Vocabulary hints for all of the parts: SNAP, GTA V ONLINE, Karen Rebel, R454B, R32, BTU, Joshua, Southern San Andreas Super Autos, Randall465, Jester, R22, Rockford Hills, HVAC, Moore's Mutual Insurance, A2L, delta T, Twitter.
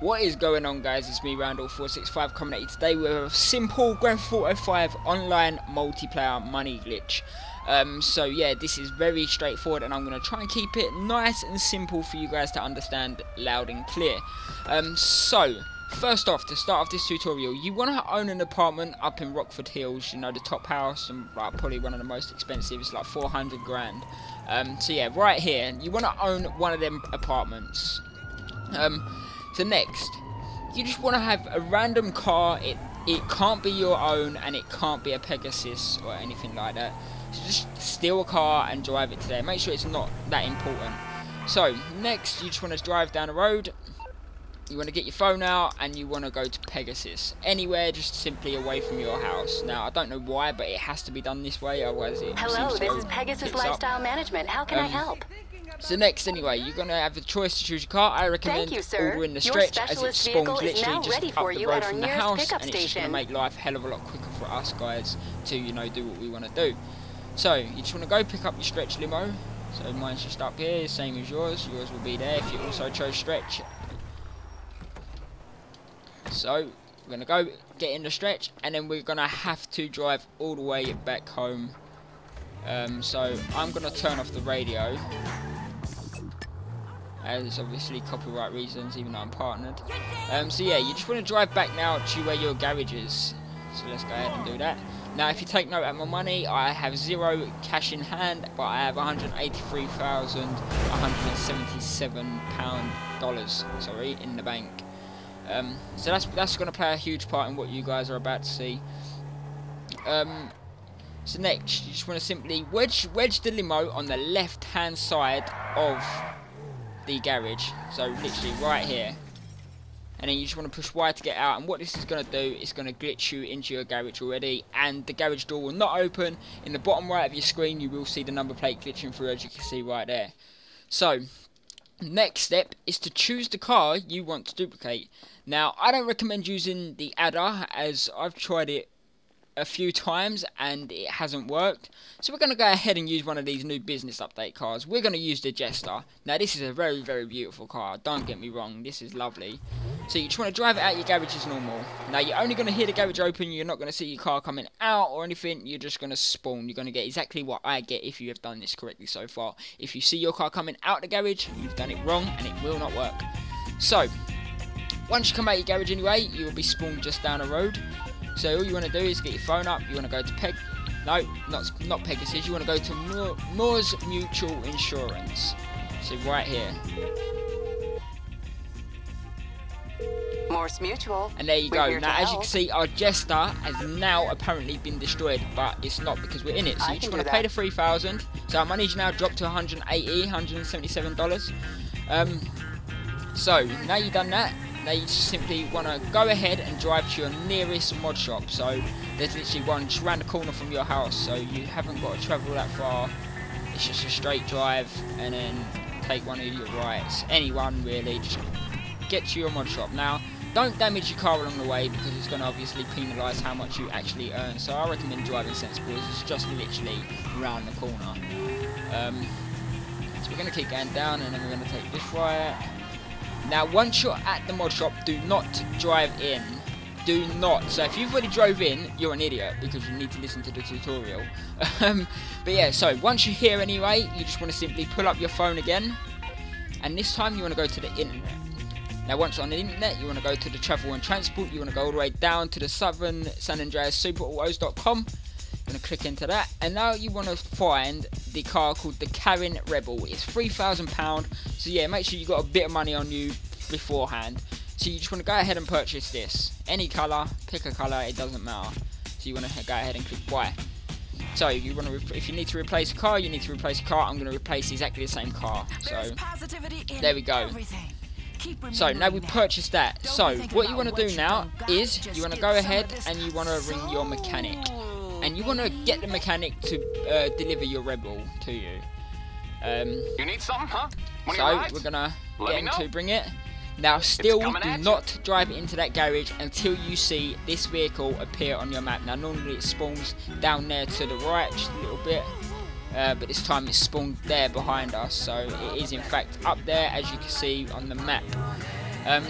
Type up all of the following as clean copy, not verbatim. What is going on, guys? It's me, Randall465, coming at you today with a simple Grand Theft Auto 5 online multiplayer money glitch. So yeah, this is very straightforward and I'm going to try and keep it nice and simple for you guys to understand loud and clear. So first off, to start off this tutorial, you want to own an apartment up in Rockford Hills, you know, the top house, and like, probably one of the most expensive, it's like 400 grand. So yeah, right here, you want to own one of them apartments. So next, you just want to have a random car, it can't be your own and it can't be a Pegasus or anything like that. So just steal a car and drive it to there, make sure it's not that important. So next, you just want to drive down the road. You want to get your phone out and you want to go to Pegasus. Anywhere, just simply away from your house. Now, I don't know why, but it has to be done this way, otherwise it... Hello, this is Pegasus Lifestyle Management. How can I help? So next, anyway, you're going to have the choice to choose your car. I recommend ordering the stretch as it spawns literally just up the road from the house, and it's just going to make life a hell of a lot quicker for us guys to, you know, do what we want to do. So, you just want to go pick up your stretch limo. So mine's just up here, same as yours. Yours will be there if you also chose stretch. So, we're going to go get in the stretch, and then we're going to have to drive all the way back home. So, I'm going to turn off the radio, as obviously copyright reasons, even though I'm partnered. So yeah, you just want to drive back now to where your garage is. So let's go ahead and do that. Now, if you take note of my money, I have zero cash in hand, but I have £183,177, sorry, in the bank. So that's going to play a huge part in what you guys are about to see. So next, you just want to simply wedge the limo on the left-hand side of the garage. So literally right here. And then you just want to push Y to get out. And what this is going to do is going to glitch you into your garage already. And the garage door will not open. In the bottom right of your screen, you will see the number plate glitching through, as you can see right there. So next step is to choose the car you want to duplicate. Now, I don't recommend using the adder, as I've tried it a few times and it hasn't worked. So we're going to go ahead and use one of these new business update cars. We're going to use the Jester. Now, this is a very, very beautiful car. Don't get me wrong. This is lovely. So you just want to drive it out your garage as normal. Now, you're only going to hear the garage open. You're not going to see your car coming out or anything. You're just going to spawn. You're going to get exactly what I get if you have done this correctly so far. If you see your car coming out the garage, you've done it wrong and it will not work. So once you come out your garage anyway, you will be spawned just down the road. So all you want to do is get your phone up. You want to go to not Pegasus. You want to go to Moore's Mutual Insurance. So right here. Moore's Mutual. And there you go. Now, as you can see, our Jester has now apparently been destroyed, but it's not because we're in it. So you just want to pay the $3,000. So our money's now dropped to $177. So now you've done that. Now you just simply want to go ahead and drive to your nearest mod shop. So there's literally one just around the corner from your house, so you haven't got to travel that far. It's just a straight drive and then take one of your rights, anyone really, just get to your mod shop. Now, don't damage your car along the way, because it's going to obviously penalise how much you actually earn. So I recommend driving sensible, it's just literally around the corner. So we're going to keep going down and then we're going to take this right. Now, once you're at the mod shop, do not drive in. Do not. So if you've already drove in, you're an idiot, because you need to listen to the tutorial. But yeah, so once you're here anyway, you just want to simply pull up your phone again. And this time you want to go to the internet. Now, once on the internet, you want to go to the travel and transport. You want to go all the way down to the Southern San Andreas Super Autos.com. I'm going to click into that, and now you want to find the car called the Karen Rebel. It's £3,000, so yeah, make sure you got a bit of money on you beforehand. So you just want to go ahead and purchase this, any colour, pick a colour, it doesn't matter. So you want to go ahead and click buy. So you want to, if you need to replace a car, you need to replace a car. I'm going to replace exactly the same car, so there we go. So now we purchased that. So what you want to do now is you want to go ahead and you want to ring your mechanic. And you want to get the mechanic to deliver your Rebel to you. You need something, huh? So we're gonna get him to bring it. Now, still do not drive into that garage until you see this vehicle appear on your map. Now, normally it spawns down there to the right just a little bit, but this time it spawned there behind us. So it is in fact up there, as you can see on the map.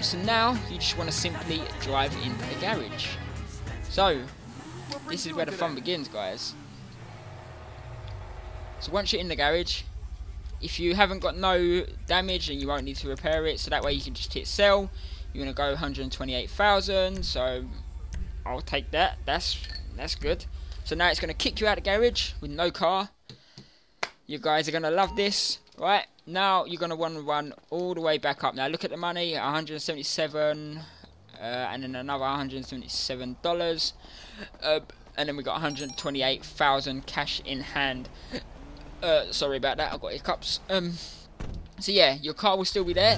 So now you just want to simply drive in the garage. So this is where the fun begins, guys. So once you're in the garage, if you haven't got no damage, then you won't need to repair it. So that way you can just hit sell. You want to go 128,000. So I'll take that. That's good. So now it's going to kick you out of the garage with no car. You guys are going to love this. Right, now you're going to want to run all the way back up. Now look at the money, $177 and then another $177. And then we got 128,000 cash in hand. Sorry about that, I've got hiccups. So yeah, your car will still be there.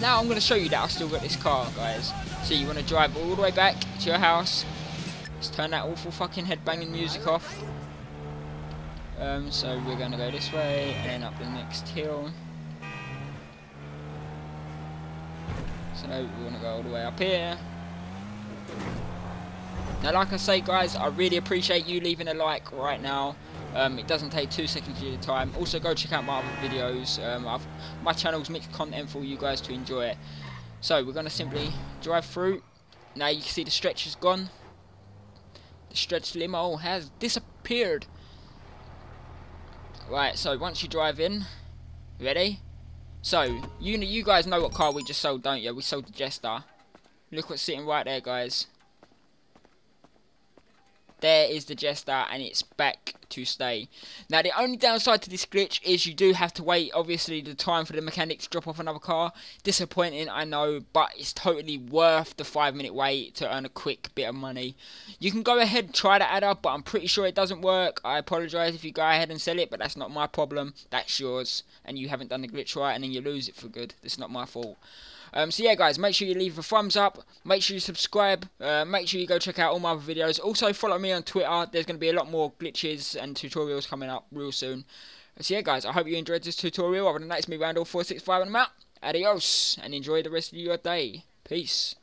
Now I'm going to show you that I've still got this car, guys. So you want to drive all the way back to your house. Let's turn that awful fucking headbanging music off. So we're going to go this way and up the next hill. So we want to go all the way up here. Now like I say, guys, I really appreciate you leaving a like right now. It doesn't take 2 seconds of your time. Also go check out my other videos. My channel's mixed content for you guys to enjoy it. So we're going to simply drive through. Now you can see the stretch is gone. The stretch limo has disappeared. Right, so once you drive in, ready? So you guys know what car we just sold, don't you? We sold the Jester. Look what's sitting right there, guys. There is the Jester, and it's back to stay. Now, the only downside to this glitch is you do have to wait, obviously, the time for the mechanic to drop off another car. Disappointing, I know, but it's totally worth the 5-minute wait to earn a quick bit of money. You can go ahead and try the adder, but I'm pretty sure it doesn't work. I apologise if you go ahead and sell it, but that's not my problem. That's yours, and you haven't done the glitch right, and then you lose it for good. That's not my fault. So yeah, guys, make sure you leave a thumbs up, make sure you subscribe, make sure you go check out all my other videos. Also follow me on Twitter. There's going to be a lot more glitches and tutorials coming up real soon. So yeah, guys, I hope you enjoyed this tutorial. Other than that, it's me, Randall465, and I'm out. Adios, and enjoy the rest of your day. Peace.